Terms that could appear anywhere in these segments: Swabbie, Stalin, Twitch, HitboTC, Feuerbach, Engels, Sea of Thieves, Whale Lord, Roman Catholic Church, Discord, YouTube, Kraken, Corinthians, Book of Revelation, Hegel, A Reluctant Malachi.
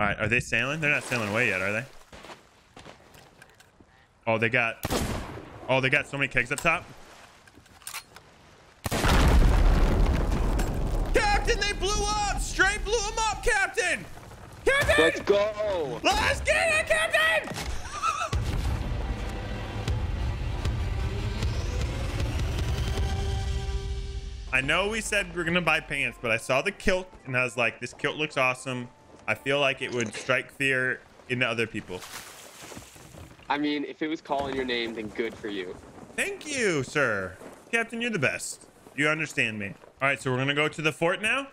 All right, are they sailing? They're not sailing away yet, are they? Oh, they got... Oh, they got so many kegs up top. Captain, they blew up! Straight blew them up, Captain! Captain! Let's go! Let's get it, Captain! I know we said we're gonna buy pants, but I saw the kilt and I was like, this kilt looks awesome. I feel like it would strike fear into other people. I mean, if it was calling your name, then good for you. Thank you, sir. Captain, you're the best. You understand me. All right, so we're gonna go to the fort now?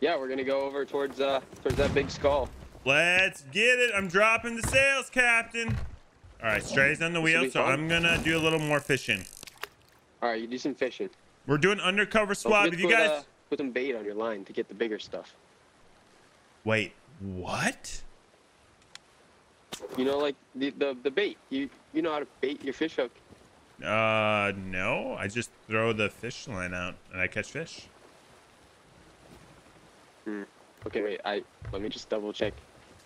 Yeah, we're gonna go over towards towards that big skull. Let's get it. I'm dropping the sails, Captain. All right, Stray's on the wheel, so I'm gonna do a little more fishing. All right, you do some fishing. We're doing undercover squad with you guys. Put some bait on your line to get the bigger stuff. Wait, what? You know, like the bait. You know how to bait your fish hook. No, I just throw the fish line out and I catch fish. Okay, wait, let me just double check.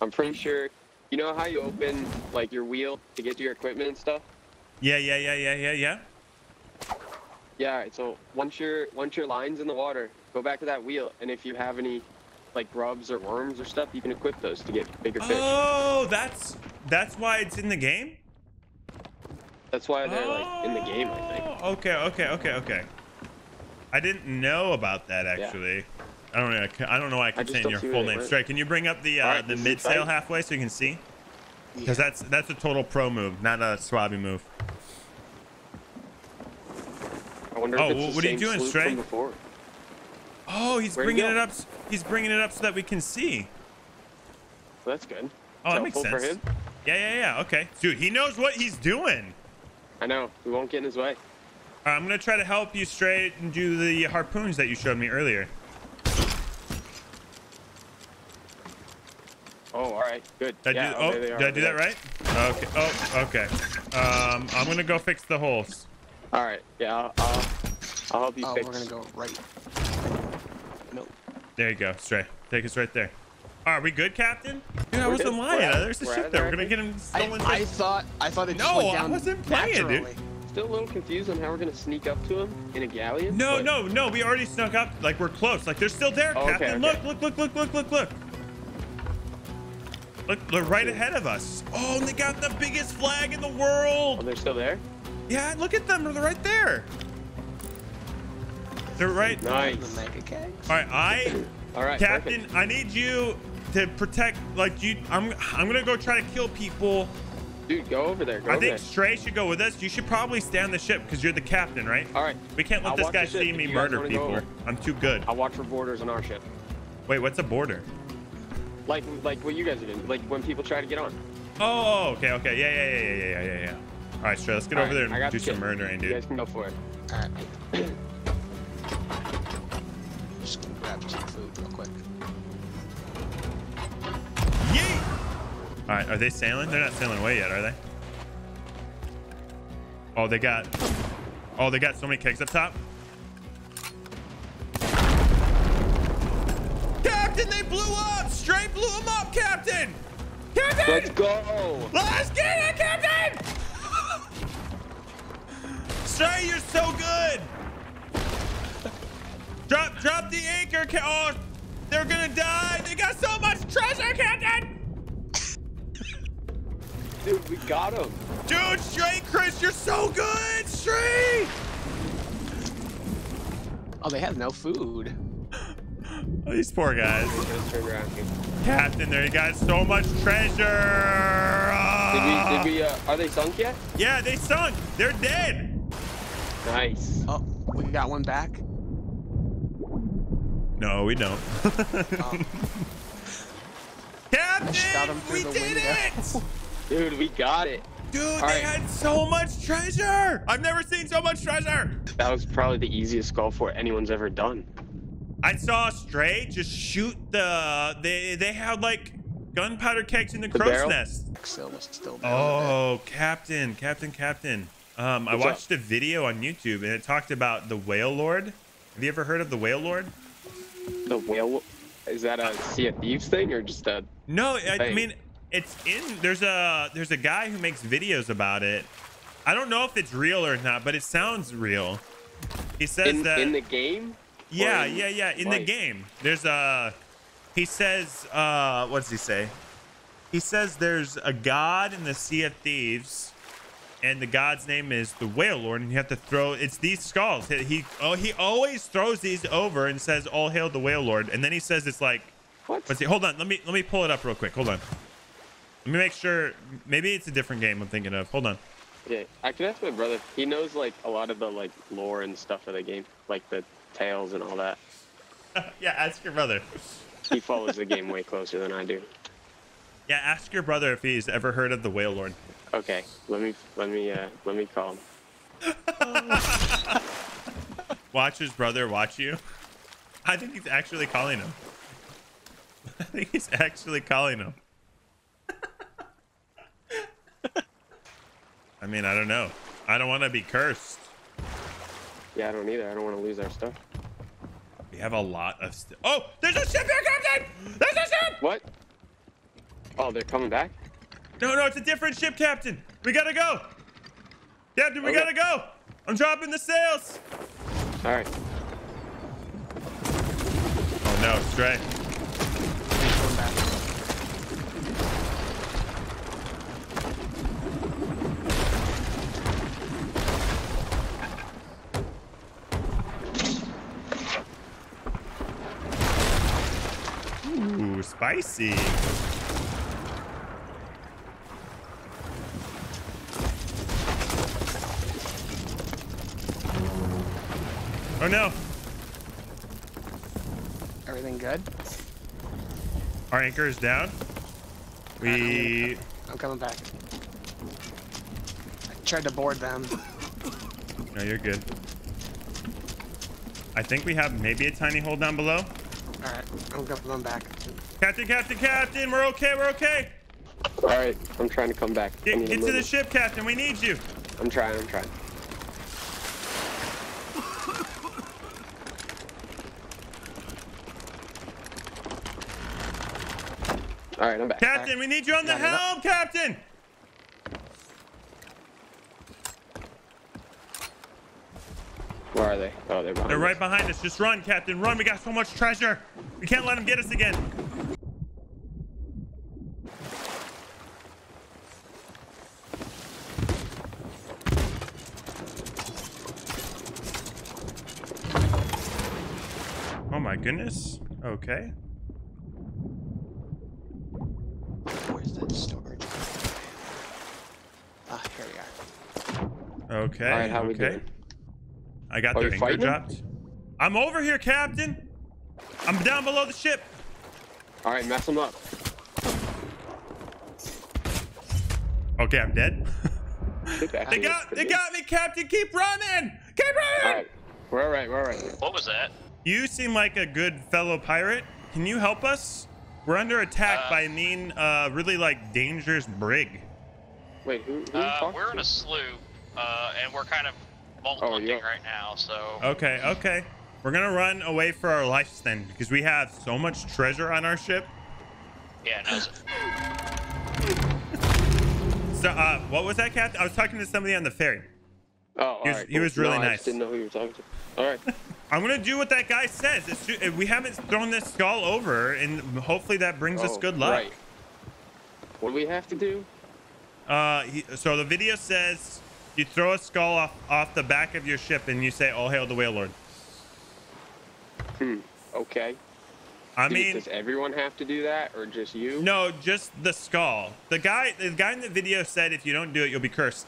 I'm pretty sure, you know how you open like your wheel to get to your equipment and stuff? Yeah. Yeah, all right, so once your line's in the water, go back to that wheel, and if you have any like grubs or worms or stuff, you can equip those to get bigger fish. Oh, that's why it's in the game? That's why they're like in the game, I think. Okay. I didn't know about that actually. Yeah. I don't know why I keep saying your full name. Stray, can you bring up the mid sail halfway so you can see? Because that's a total pro move, not a swabby move. Oh, what are you doing, Stray? Oh, he's bringing it up. He's bringing it up so that we can see. Well, that's good. Oh, that makes sense. Yeah. Okay, dude, he knows what he's doing. I know. We won't get in his way. All right, I'm gonna try to help you, Stray, and do the harpoons that you showed me earlier. Oh, all right, good. Did I do that right? Okay. Oh, okay. I'm gonna go fix the holes. All right, yeah, I'll help you fix. We're gonna go right. No. There you go, Stray. Take us right there. Are we good, Captain? Dude, I wasn't lying. There's the ship there. We're gonna get him stolen. I thought it just went down. No, I wasn't playing, dude. Still a little confused on how we're gonna sneak up to him in a galleon. No. We already snuck up. Like we're close. Like they're still there, Captain. Okay. Look. Look, they're right ahead of us. Oh, and they got the biggest flag in the world. Oh, they're still there. Yeah, look at them. They're right there. They're right. Nice. All right, All right, Captain, perfect. I need you to protect. Like you, I'm gonna go try to kill people. Dude, go over there. I think Stray should go with us. You should probably stay on the ship because you're the captain, right? All right. We can't let this guy see me murder people. I'm too good. I'll watch for borders on our ship. Wait, what's a border? Like what you guys are doing. Like when people try to get on. Oh, okay, yeah. All right, Stray, let's get over there and do some murdering, dude. You guys can go for it. All right. Just gonna grab some food real quick. Yeet! All right, are they sailing? They're not sailing away yet, are they? Oh, they got so many kegs up top. Captain, they blew up! Stray blew them up, Captain! Captain! Let's go! Let's get it, Captain! Stray, you're so good. Drop the anchor. Oh, they're gonna die. They got so much treasure, Captain. Dude, we got him. Dude, Stray, Chris, you're so good, Stray. Oh, they have no food. Oh, these poor guys. Captain, there you got so much treasure. Did we are they sunk yet? Yeah, they sunk. They're dead. Nice. Oh, we got one back? No, we don't. Captain, we did it! Dude, we got it. Dude, they had so much treasure. I've never seen so much treasure. That was probably the easiest skull fort anyone's ever done. I saw Stray just shoot they had like gunpowder kegs in the crow's nest. Oh, Captain. I watched a video on YouTube and it talked about the Whale Lord. Have you ever heard of the Whale Lord? The Whale? Is that a Sea of Thieves thing or just a? No, I mean it's in. There's a guy who makes videos about it. I don't know if it's real or not, but it sounds real. He says that in the game. Yeah, yeah, yeah. In the game, there's a. He says, what does he say? He says there's a god in the Sea of Thieves, and the god's name is the Whale Lord, and you have to throw. It's these skulls. He always throws these over and says, "All hail the Whale Lord," and then he says it's like. What? Let's see. Hold on. Let me pull it up real quick. Hold on. Let me make sure. Maybe it's a different game I'm thinking of. Hold on. Yeah, I could ask my brother. He knows like a lot of the like lore and stuff of the game, like the tales and all that. Yeah, ask your brother. He follows the game way closer than I do. Yeah, ask your brother if he's ever heard of the Whale Lord. Okay, let me call him. Watch his brother watch you. I think he's actually calling him. I think he's actually calling him. I mean, I don't know. I don't want to be cursed. Yeah, I don't either. I don't want to lose our stuff. We have a lot of stuff. Oh, there's a ship here, Captain! There's a ship! What? Oh, they're coming back? No, no, it's a different ship, Captain. We gotta go. Captain, we gotta go. I'm dropping the sails. All right. Oh, no, Stray. Ooh, spicy. Oh no. Everything good? Our anchor is down. We... I'm coming back. I tried to board them. No, you're good. I think we have maybe a tiny hole down below. All right, I'm going back. Captain, Captain, Captain, we're okay, we're okay. All right, I'm trying to come back. Get to the ship, Captain, we need you. I'm trying, I'm trying. All right, I'm back. Captain, we need you on the helm, Captain. Where are they? Oh, they're behind us. They're right behind us. Just run, Captain. Run. We got so much treasure. We can't let them get us again. Oh, my goodness. Okay. Where's that storage? Ah, here we are. Okay. All right, how we doing? I got their anchor dropped. I'm over here, Captain. I'm down below the ship. All right, mess them up. Okay, I'm dead. They got me, Captain. Keep running. Keep running. All right. We're all right. We're all right. What was that? You seem like a good fellow pirate. Can you help us? We're under attack by a mean, really like dangerous brig. Wait, who we're in a sloop, and we're kind of right now, so okay, we're gonna run away for our lives then, because we have so much treasure on our ship. Yeah, no. So what was that, Captain? I was talking to somebody on the ferry. Oh, he was really nice. I didn't know who you were talking to. All right. I'm gonna do what that guy says. We haven't thrown this skull over, and hopefully that brings us good luck. Right. What do we have to do? So the video says you throw a skull off the back of your ship, and you say, "All hail the Whale Lord." Okay. I mean, does everyone have to do that, or just you? No, just the skull. The guy in the video said, "If you don't do it, you'll be cursed."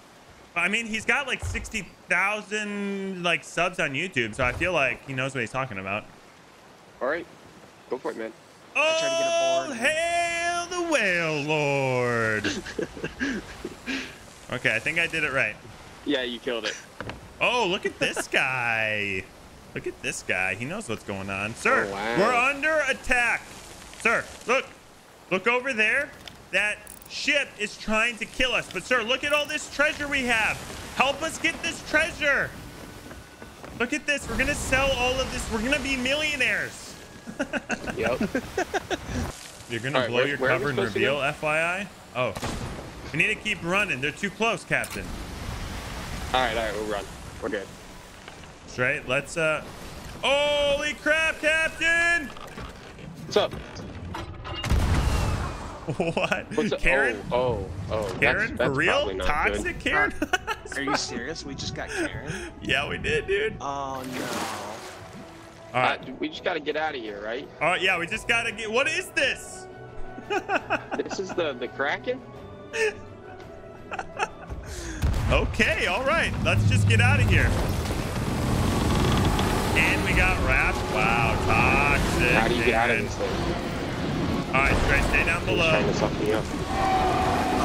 I mean, he's got like 60,000 like subs on YouTube, so I feel like he knows what he's talking about. All right, go for it, man. Oh, hail the Whale Lord! Okay, I think I did it right. Yeah, you killed it. Oh, look at this guy. Look at this guy. He knows what's going on. Sir, oh, wow. We're under attack. Sir, look. Look over there. That ship is trying to kill us. But, sir, look at all this treasure we have. Help us get this treasure. Look at this. We're going to sell all of this. We're going to be millionaires. Yep. You're gonna right, blow your cover and reveal, FYI? Oh. We need to keep running. They're too close, Captain. All right, we'll run. We're good. Straight, let's holy crap, Captain! What's up? What? Karen? Oh. Karen? That's for real? Toxic good. Karen? Are you serious? We just got Karen? Yeah, we did, dude. Oh, no. All right. We just got to get out of here, right? All right, yeah, we just got to get... What is this? This is the Kraken? Okay, all right. Let's just get out of here. And we got wrapped. Wow, toxic. How do you get out of this thing? All right, guys, stay down below.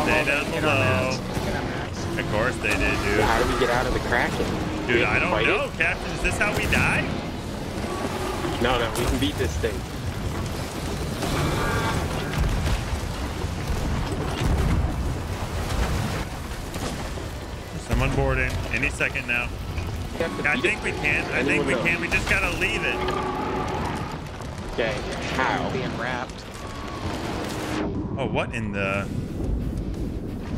Stay down below. Of course they did, dude. How do we get out of the Kraken? Dude, I don't know, Captain. Is this how we die? No, we can beat this thing. Someone boarding any second now. I think we can. I think we can. We just gotta leave it. Okay. How? Being wrapped. Oh, what in the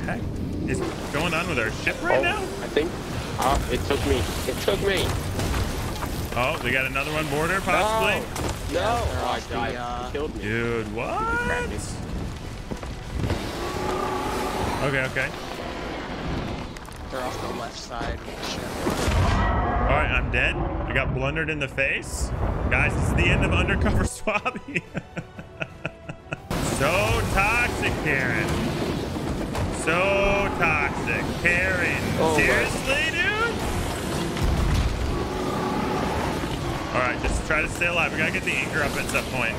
heck is going on with our ship right now? I think it took me. Oh, we got another one boarder possibly. No, oh, I died. He killed me. Dude, what? Okay. They're off the left side. All right, I'm dead. I got blundered in the face, guys. This is the end of undercover swabbing. So toxic, Karen. So toxic, Karen. Seriously, dude? All right, just try to stay alive. We gotta get the anchor up at some point.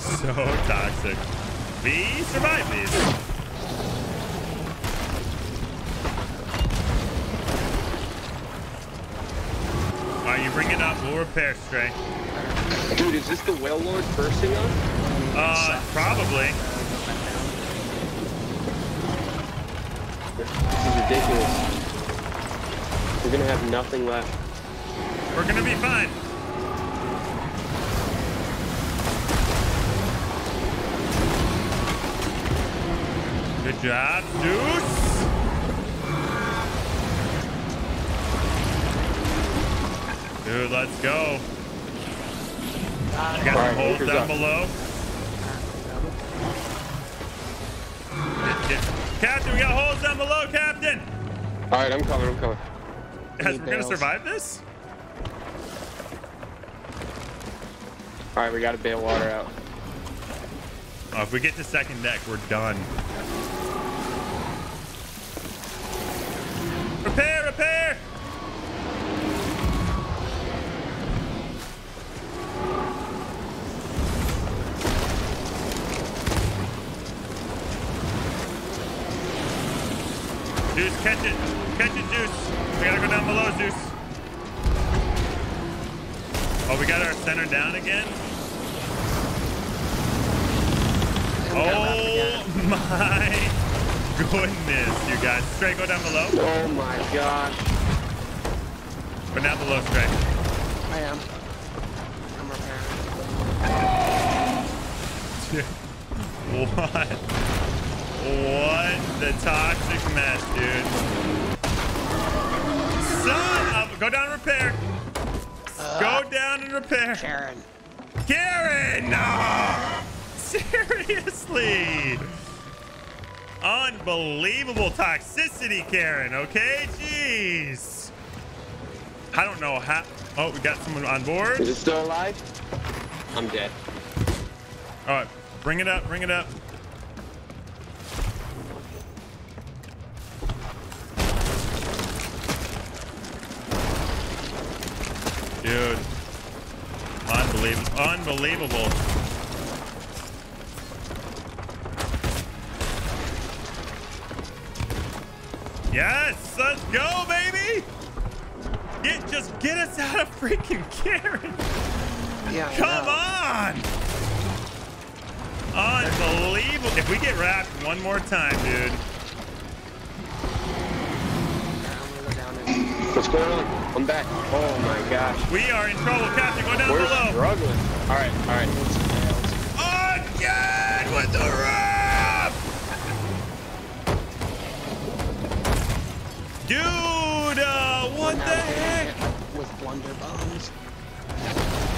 So toxic. We survived these. All right, you bring it up. We'll repair, Stray. Dude, is this the Whale Lord bursting up? Probably. This is ridiculous. We're gonna have nothing left. We're gonna be fine. Good job, dude. Dude, let's go. Got some holes down below. Captain, we got holes down below, Captain. All right, I'm coming. Guys, we're going to survive this? All right, we got to bail water out. Oh, if we get to second deck, we're done. Repair. Zeus, catch it, Zeus. We gotta go down below, Zeus. Oh, we got our center down again. Oh my goodness, you guys. Stray, go down below. Oh my gosh. Go down below, Stray. I am. I'm repairing. What? What the toxic mess, dude. Son of... Go down and repair. Go down and repair. Karen, no. Seriously. Unbelievable toxicity, Karen, okay? Jeez. I don't know how... Oh, we got someone on board. Is it still alive? I'm dead. All right, bring it up. Dude, unbelievable. Yes, let's go, baby. Just get us out of freaking Karen. Yeah, Come on. Unbelievable. If we get wrapped one more time, dude. What's going on? I'm back. Oh my gosh. We are in trouble, Captain. Go down below. We're struggling. Alright, alright. Oh, God! With the rope! Dude! What the heck? With wonder bombs.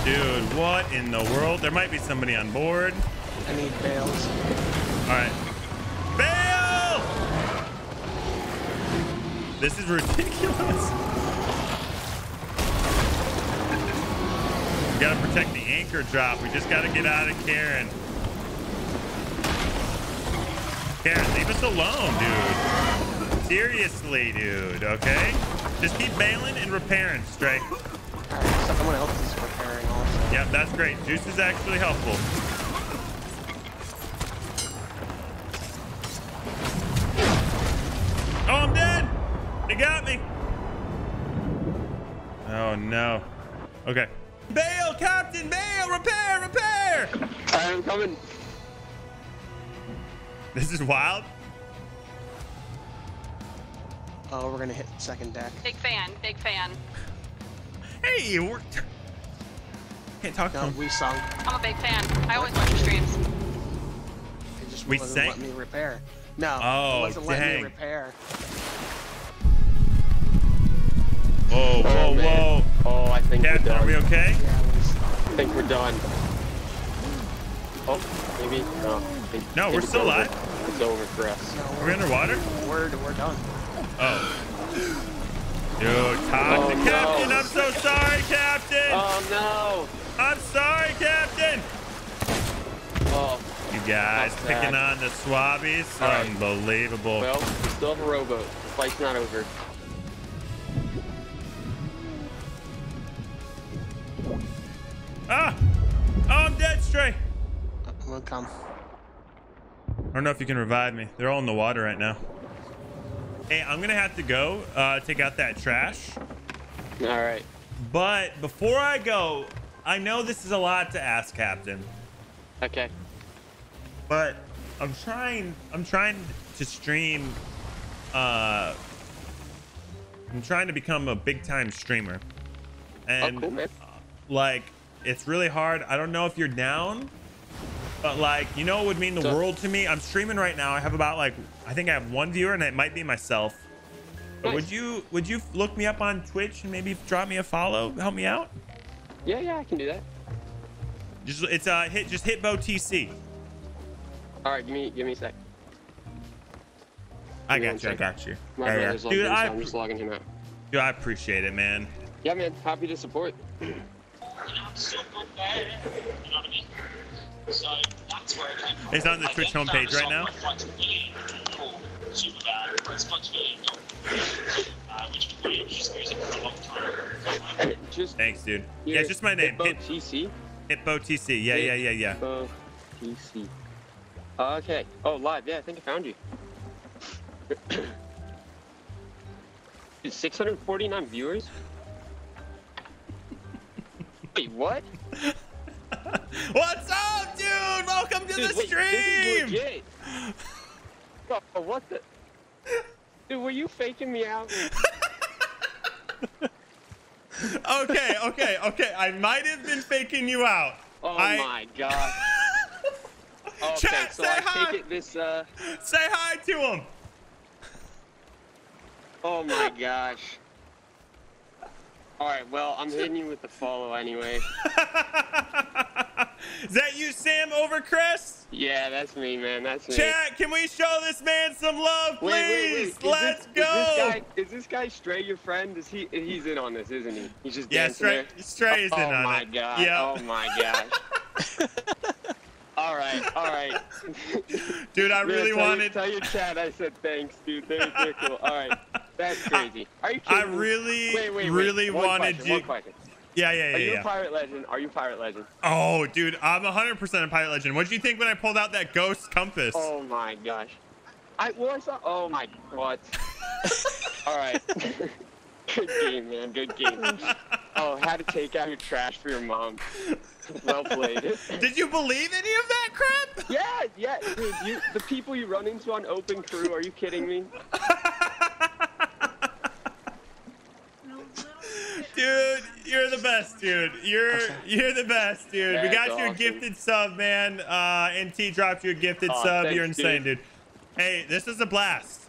Dude, what in the world? There might be somebody on board. I need bales. Alright. Bail! This is ridiculous. We gotta protect the anchor drop. We just gotta get out of Karen. Karen, leave us alone, dude. Seriously, dude, okay? Just keep bailing and repairing straight. Alright, someone else is repairing also. Yeah, that's great. Juice is actually helpful. Oh, I'm dead! They got me! Oh, no. Okay. Bail, Captain! Bail! Repair! Repair! I'm coming. This is wild. Oh, we're gonna hit second deck. Big fan. Big fan. Hey, it worked. Can't talk to him. We sunk. I'm a big fan. I always watch your streams. It just wasn't letting me repair. No. Oh, it wasn't letting me repair. Whoa, whoa, whoa. Oh, I think we're done. Are we okay? Yeah, I think we're done. Oh, maybe. No, no, we're still alive. It's over for us. No, are we underwater? We're done. Oh. Dude, talk to Captain. No. I'm so sorry, Captain. Oh, no. I'm sorry, Captain. Oh. You guys picking on the swabbies? All unbelievable. Right. Well, we still have a rowboat. The fight's not over. Ah! Oh, I'm dead, Stray. I'm gonna come. I don't know if you can revive me. They're all in the water right now. Hey, I'm gonna have to go take out that trash. All right. But before I go, I know this is a lot to ask, Captain. Okay. But I'm trying to stream. I'm trying to become a big-time streamer. And cool, man. Like, it's really hard. I don't know if you're down, but like, you know, it would mean the world to me. I'm streaming right now. I have about like, I think I have one viewer and it might be myself. But would you look me up on Twitch and maybe drop me a follow? Help me out. Yeah, yeah, I can do that. Just it's just HitboTC. All right, give me a sec. I got you. My brother's logging in, so I'm just logging him out. Dude, I appreciate it, man. Yeah, man, happy to support. It's on the Twitch homepage right now. Thanks, dude. Yeah, it's just my name. HitboTC. HitboTC. Yeah, yeah, yeah, yeah. HitboTC. Okay. Oh, live. Yeah, I think I found you. 649 viewers. Wait, what? What's up, dude? Welcome to the stream. This is legit. Oh, what the? Dude, were you faking me out? Okay. I might have been faking you out. Oh my God. Okay, chat, so I take it this. Say hi to him. Oh my gosh. All right, well, I'm hitting you with the follow anyway. Is that you, Sam, over Chris? Yeah, that's me, man. That's me. Chat, can we show this man some love, please? Wait. Let's go. Is this guy Stray your friend? He's in on this, isn't he? He's just dancing there. Yeah, Stray is in on it. Oh, my God. Oh, my gosh. All right. Dude, I really tell your chat I said thanks, dude. They're cool. All right. That's crazy. Are you kidding me? I really wanted you. Yeah. Are you a pirate legend? Oh, dude, I'm 100% a pirate legend. What did you think when I pulled out that ghost compass? Oh my gosh. Oh my God. All right. Good game, man. Good game. Oh, how to take out your trash for your mom. Well played. Did you believe any of that crap? Yeah, dude. The people you run into on Open Crew. Are you kidding me? You're the best, dude. You're the best, dude. That's we got awesome. You a gifted sub, man. And T dropped you a gifted sub. Thanks, you're insane, dude. Hey, this is a blast.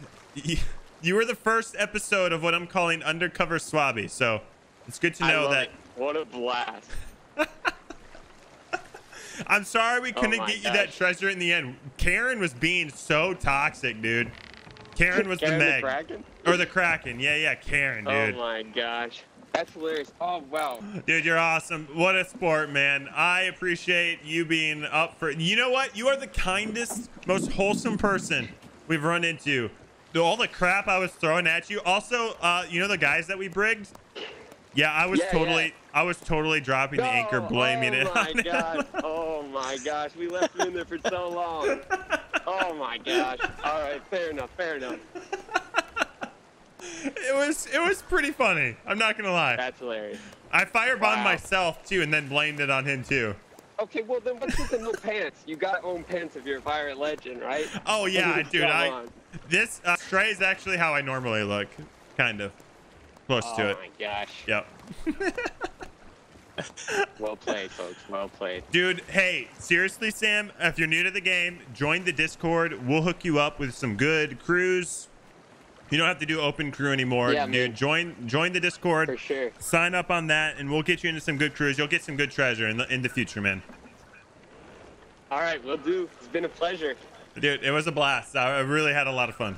You were the first episode of what I'm calling Undercover Swabby, so it's good to know that. It. What a blast. I'm sorry we couldn't get you that treasure in the end. Karen was being so toxic, dude. Karen was Karen the Meg. The Kraken? Or the Kraken. Yeah, yeah, Karen, dude. Oh, my gosh. That's hilarious. Oh, wow. Dude, you're awesome. What a sport, man. I appreciate you being up for it. You know what? You are the kindest, most wholesome person we've run into. All the crap I was throwing at you. Also, you know the guys that we brigged? Yeah, I was totally dropping the anchor, blaming it. Oh my gosh! Oh my gosh! We left him in there for so long. Oh my gosh! All right, fair enough. Fair enough. It was pretty funny. I'm not gonna lie. That's hilarious. I firebombed myself too, and then blamed it on him too. Okay, well then what's with the no pants? You got own pants if you're a Fire Legend, right? Oh yeah, dude. This stray is actually how I normally look, kind of. Close to it. Oh my gosh. Yep. Well played, folks. Well played. Dude, hey, seriously, Sam, if you're new to the game, join the Discord. We'll hook you up with some good crews. You don't have to do open crew anymore. Yeah, dude, join the Discord. For sure. Sign up on that, and we'll get you into some good crews. You'll get some good treasure in the future, man. All right, will do. It's been a pleasure. Dude, it was a blast. I really had a lot of fun.